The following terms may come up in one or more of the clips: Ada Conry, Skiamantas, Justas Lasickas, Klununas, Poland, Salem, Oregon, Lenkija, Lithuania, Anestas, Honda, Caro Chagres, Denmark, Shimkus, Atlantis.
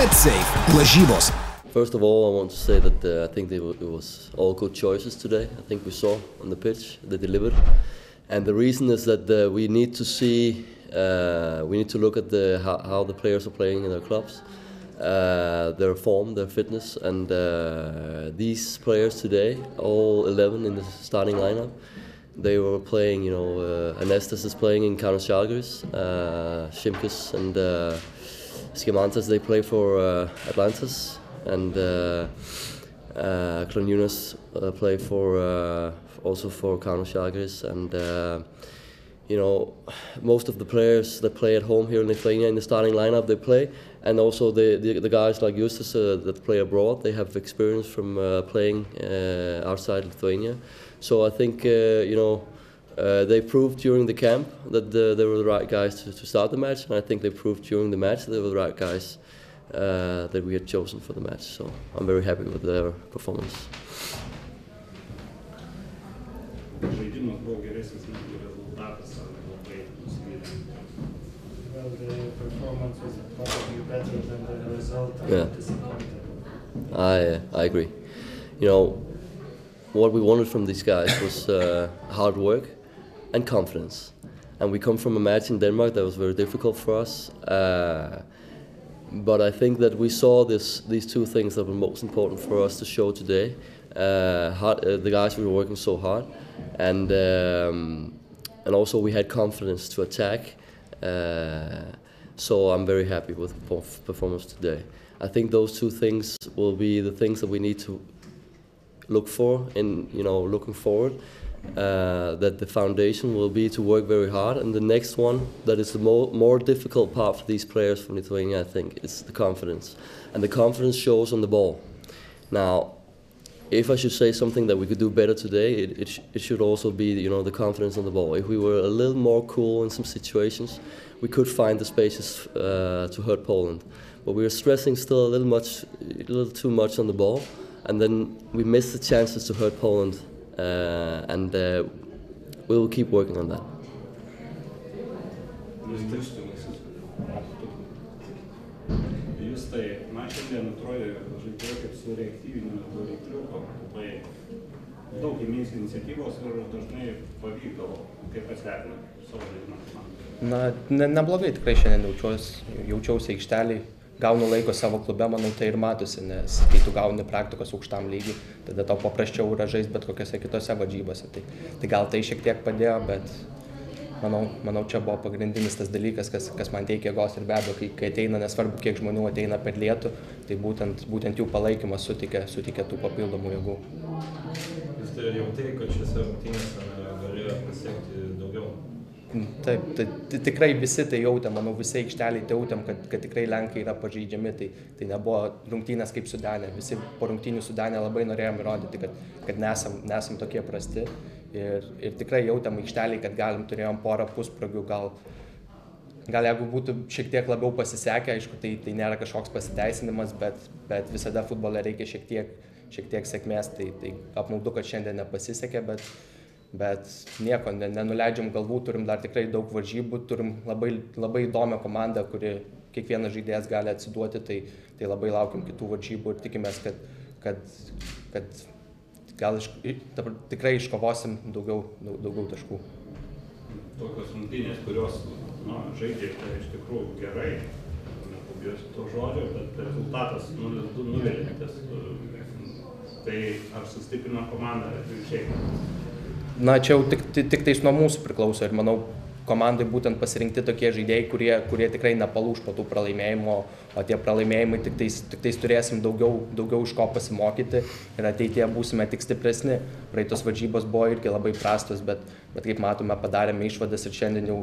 BetSafe lažybos. First of all, I want to say that I think it was all good choices today. I think we saw on the pitch they delivered, and the reason is that we need to see, we need to look at how the players are playing in their clubs, their form, their fitness, and these players today, all 11 in the starting lineup, they were playing. You know, Anestas is playing in Caro Chagres, Shimkus and Skiamantas. They play for Atlantis. And Klununas play for also for Caro Chagres, and you know, most of the players that play at home here in Lithuania in the starting lineup they play, and also the guys like Justas that play abroad, they have experience from playing outside Lithuania. So I think you know, they proved during the camp that they were the right guys to start the match, and I think they proved during the match that they were the right guys that we had chosen for the match, so I'm very happy with their performance. Well, the performance was probably better than the result. Yeah. I agree. You know, what we wanted from these guys was hard work and confidence, and we come from a match in Denmark that was very difficult for us. But I think that we saw these two things that were most important for us to show today. The guys were working so hard, and also we had confidence to attack. So I'm very happy with the performance today. I think those two things will be the things that we need to look for in, you know, looking forward. That the foundation will be to work very hard, and the next one that is the more difficult part for these players from Lithuania, I think, is the confidence, and the confidence shows on the ball. Now, if I should say something that we could do better today, it should also be, you know, the confidence on the ball. If we were a little more cool in some situations, we could find the spaces to hurt Poland, but we were stressing still a little too much on the ball, and then we missed the chances to hurt Poland. And we will keep working on that. Na, neblogai tikrai šiandien jaučiausi aikštelėj. Gaunu laiko savo klube, manau, tai ir matosi, nes kai tu gauni praktikos aukštam lygiui, tada tau paprasčiau yra žaisti bet kokiose kitose varžybose. Tai gal tai šiek tiek padėjo, bet manau, čia buvo pagrindinis tas dalykas, kas man teikia jėgos, ir be abejo, kai ateina, nesvarbu kiek žmonių ateina per lietų, tai būtent jų palaikymas suteikia tų papildomų jėgų. Jūs tai jaučiate, kad šiose rungtynėse galėjo pasiekti daugiau? Taip, tikrai visi tai jautėm, manau, visi aikšteliai tai jautėm, kad tikrai Lenkai yra pažeidžiami, tai nebuvo rungtynės kaip Sudane, visi po rungtynių Sudane labai norėjom įrodyti, kad nesam tokie prasti, ir tikrai jautėm aikšteliai, kad turėjom porą pusprogių, gal jeigu būtų šiek tiek labiau pasisekę, aišku, tai nėra kažkoks pasiteisinimas, bet visada futbole reikia šiek tiek sėkmės, tai apmaudu, kad šiandien nepasisekė, bet nieko, nenuleidžiam galvų, turim dar tikrai daug varžybų, turim labai įdomią komandą, kuri kiekvienas žaidėjas gali atsiduoti, tai labai laukiam kitų varžybų ir tikimės, kad gal tikrai iškovosim daugiau taškų. Tokios rungtynės, kurios žaidė iš tikrųjų gerai, nepabijosiu to žodžio, bet rezultatas nuvilintis, tai ar sustiprino komandą atvirkščiai? Na, čia jau tik tais nuo mūsų priklauso, ir manau, komandai būtent pasirinkti tokie žaidėjai, kurie tikrai nepalūš po tų pralaimėjimų, o tie pralaimėjimai tik tais turėsim daugiau iš ko pasimokyti, ir ateityje būsime tik stipresni. Praeitos varžybos buvo irgi labai prastos, bet kaip matome, padarėme išvadas, ir šiandien jau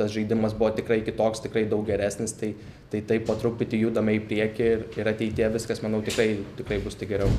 tas žaidimas buvo tikrai kitoks, tikrai daug geresnis, tai po truputį judame į priekį, ir ateityje viskas, manau, tikrai bus tik geriau.